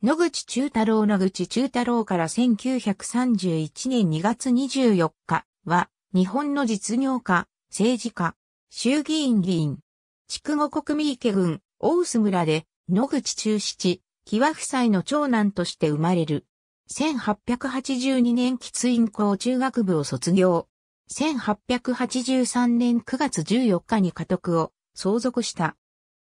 野口忠太郎野口忠太郎から1931年2月24日は、日本の実業家、政治家、衆議院議員、筑後国三池郡、大須村で、野口忠七、喜和夫妻の長男として生まれる。1882年橘院校中学部を卒業。1883年9月14日に家督を相続した。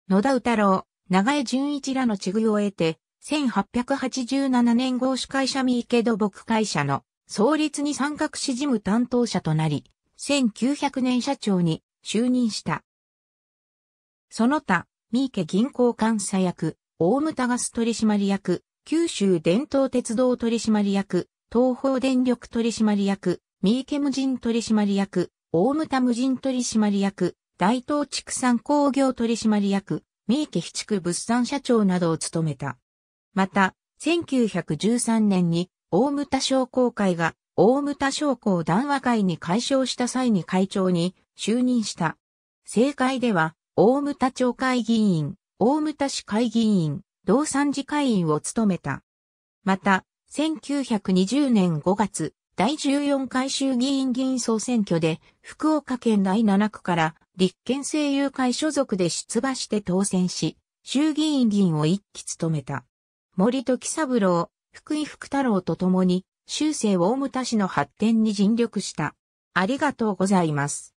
野田歌郎、長江純一らの知遇を得て、1887年合衆会社三池土木会社の創立に参画し事務担当者となり、1900年社長に就任した。その他、三池銀行監査役、大牟田ガス取締役、九州伝統鉄道取締役、東邦電力取締役、三池無人取締役、大牟田無人取締役、大東畜産工業取締役、三池肥畜物産社長などを務めた。また、1913年に大牟田商工会が大牟田商工談話会に改称した際に会長に就任した。政界では、大牟田町会議員、大牟田市会議員、同参事会員を務めた。また、1920年5月、第14回衆議院議員総選挙で、福岡県第7区から立憲政友会所属で出馬して当選し、衆議院議員を一期務めた。森時三郎、福井福太郎と共に、終生大牟田市の発展に尽力した。ありがとうございます。